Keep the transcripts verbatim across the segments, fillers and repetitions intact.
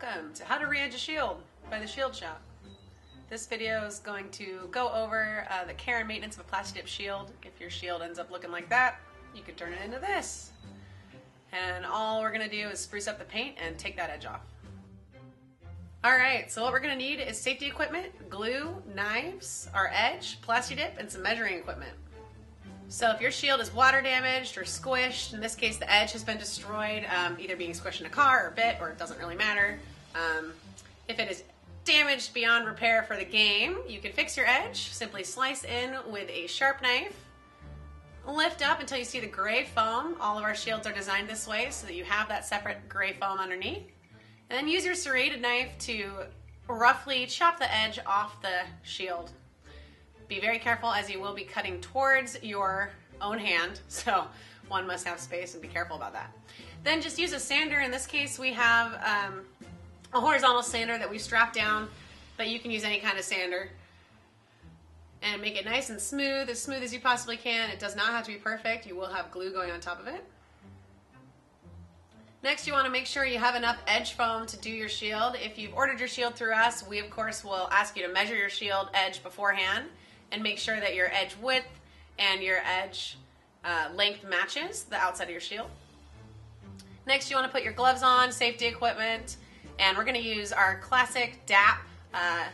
Welcome to How to Reage a Shield by The Shield Shop. This video is going to go over uh, the care and maintenance of a Plasti Dip shield. If your shield ends up looking like that, you can turn it into this. And all we're going to do is spruce up the paint and take that edge off. Alright, so what we're going to need is safety equipment, glue, knives, our edge, Plasti Dip, and some measuring equipment. So if your shield is water damaged or squished, in this case the edge has been destroyed, um, either being squished in a car or bit, or it doesn't really matter. Um, if it is damaged beyond repair for the game, you can fix your edge. Simply slice in with a sharp knife. Lift up until you see the gray foam. All of our shields are designed this way so that you have that separate gray foam underneath. And then use your serrated knife to roughly chop the edge off the shield. Be very careful, as you will be cutting towards your own hand, so one must have space and be careful about that. Then just use a sander. In this case we have um, a horizontal sander that we strap down, but you can use any kind of sander, and make it nice and smooth, as smooth as you possibly can. It does not have to be perfect. You will have glue going on top of it. Next, you want to make sure you have enough edge foam to do your shield. If you've ordered your shield through us, we of course will ask you to measure your shield edge beforehand and make sure that your edge width and your edge uh, length matches the outside of your shield. Next, you want to put your gloves on, safety equipment, and we're going to use our classic D A P uh,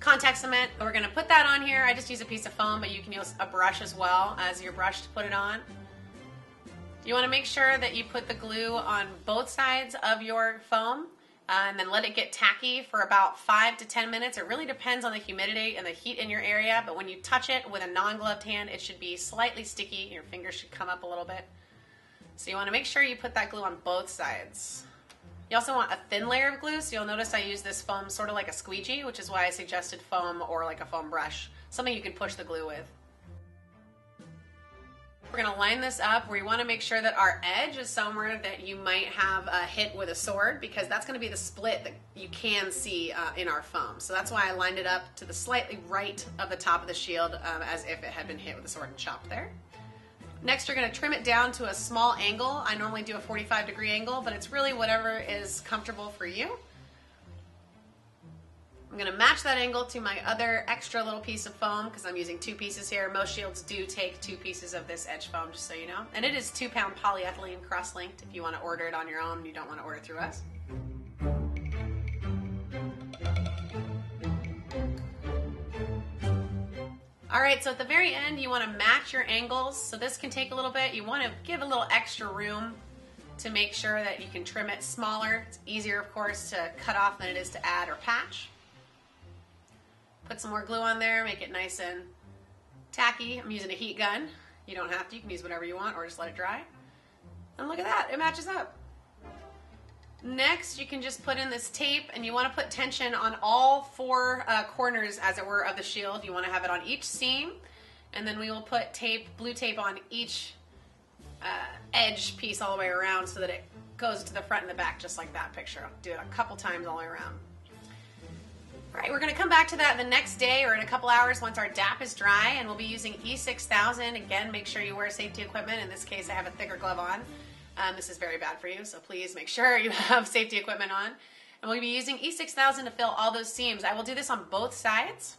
contact cement. We're going to put that on here. I just use a piece of foam, but you can use a brush as well as your brush to put it on. You want to make sure that you put the glue on both sides of your foam, Uh, and then let it get tacky for about five to ten minutes. It really depends on the humidity and the heat in your area, but when you touch it with a non-gloved hand, it should be slightly sticky. Your fingers should come up a little bit. So you want to make sure you put that glue on both sides. You also want a thin layer of glue, so you'll notice I use this foam sort of like a squeegee, which is why I suggested foam or like a foam brush, something you can push the glue with. We're going to line this up where you want to make sure that our edge is somewhere that you might have a hit with a sword, because that's going to be the split that you can see uh, in our foam. So that's why I lined it up to the slightly right of the top of the shield, um, as if it had been hit with a sword and chopped there. Next, you're going to trim it down to a small angle. I normally do a forty-five degree angle, but it's really whatever is comfortable for you. I'm going to match that angle to my other extra little piece of foam, because I'm using two pieces here. Most shields do take two pieces of this edge foam, just so you know. And it is two pound polyethylene cross-linked if you want to order it on your own. You don't want to order through us. Alright, so at the very end you want to match your angles. So this can take a little bit. You want to give a little extra room to make sure that you can trim it smaller. It's easier, of course, to cut off than it is to add or patch. Put some more glue on there, make it nice and tacky. I'm using a heat gun. You don't have to, you can use whatever you want, or just let it dry. And look at that, it matches up. Next, you can just put in this tape, and you want to put tension on all four uh, corners, as it were, of the shield. You want to have it on each seam, and then we will put tape, blue tape, on each uh, edge piece all the way around, so that it goes to the front and the back, just like that picture. I'll do it a couple times all the way around. Alright, we're going to come back to that the next day or in a couple hours once our D A P is dry, and we'll be using E six thousand. Again, make sure you wear safety equipment. In this case, I have a thicker glove on. Um, this is very bad for you, so please make sure you have safety equipment on. And we'll be using E six thousand to fill all those seams. I will do this on both sides.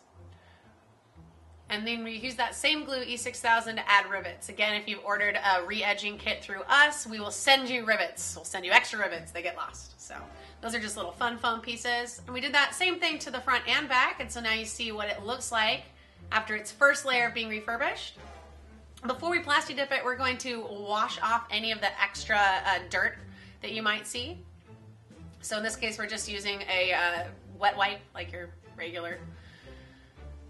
And then we use that same glue, E six thousand, to add rivets. Again, if you've ordered a re-edging kit through us, we will send you rivets. We'll send you extra rivets. They get lost. So those are just little fun foam pieces. And we did that same thing to the front and back. And so now you see what it looks like after its first layer of being refurbished. Before we Plasti Dip it, we're going to wash off any of the extra uh, dirt that you might see. So in this case, we're just using a uh, wet wipe, like your regular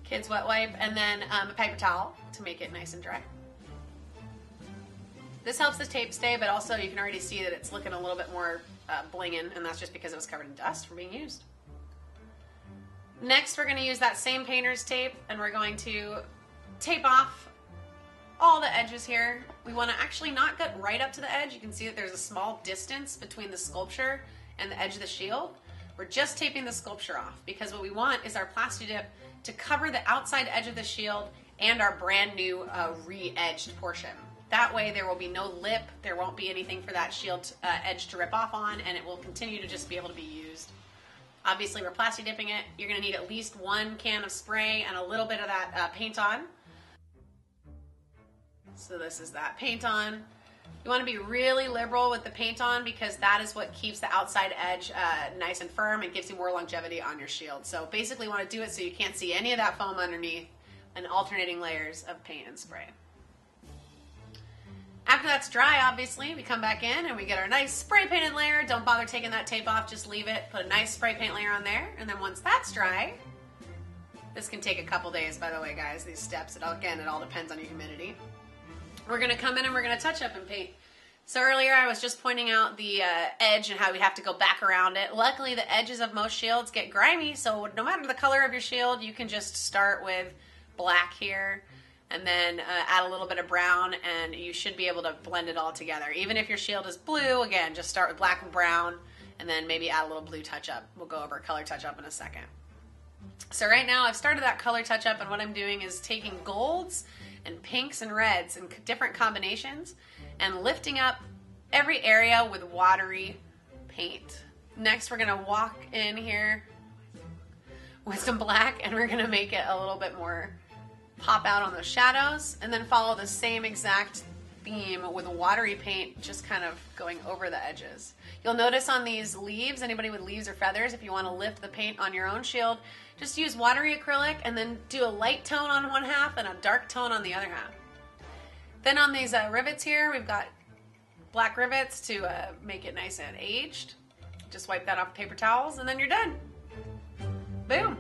kids' wet wipe, and then um, a paper towel to make it nice and dry. This helps the tape stay, but also you can already see that it's looking a little bit more uh, blingin', and that's just because it was covered in dust from being used. Next, we're going to use that same painter's tape, and we're going to tape off all the edges here. We want to actually not get right up to the edge. You can see that there's a small distance between the sculpture and the edge of the shield. We're just taping the sculpture off, because what we want is our Plasti Dip to cover the outside edge of the shield and our brand new uh, re-edged portion. That way there will be no lip, there won't be anything for that shield uh, edge to rip off on, and it will continue to just be able to be used. Obviously we're plasti dipping it. You're gonna need at least one can of spray and a little bit of that uh, paint on. So this is that paint on. You want to be really liberal with the paint on because that is what keeps the outside edge uh, nice and firm and gives you more longevity on your shield. So basically you want to do it so you can't see any of that foam underneath, and alternating layers of paint and spray. After that's dry, obviously, we come back in and we get our nice spray painted layer. Don't bother taking that tape off, just leave it. Put a nice spray paint layer on there, and then once that's dry, this can take a couple days, by the way, guys, these steps. It all, again, it all depends on your humidity. We're gonna come in and we're gonna touch up and paint. So earlier I was just pointing out the uh, edge and how we have to go back around it. Luckily the edges of most shields get grimy, so no matter the color of your shield, you can just start with black here and then uh, add a little bit of brown and you should be able to blend it all together. Even if your shield is blue, again, just start with black and brown and then maybe add a little blue touch up. We'll go over color touch up in a second. So right now I've started that color touch up, and what I'm doing is taking golds and pinks and reds and different combinations and lifting up every area with watery paint. Next we're gonna walk in here with some black and we're gonna make it a little bit more pop out on those shadows, and then follow the same exact theme with watery paint, just kind of going over the edges. You'll notice on these leaves, anybody with leaves or feathers, if you want to lift the paint on your own shield, just use watery acrylic and then do a light tone on one half and a dark tone on the other half. Then on these uh, rivets here, we've got black rivets to uh, make it nice and aged. Just wipe that off with paper towels and then you're done. Boom.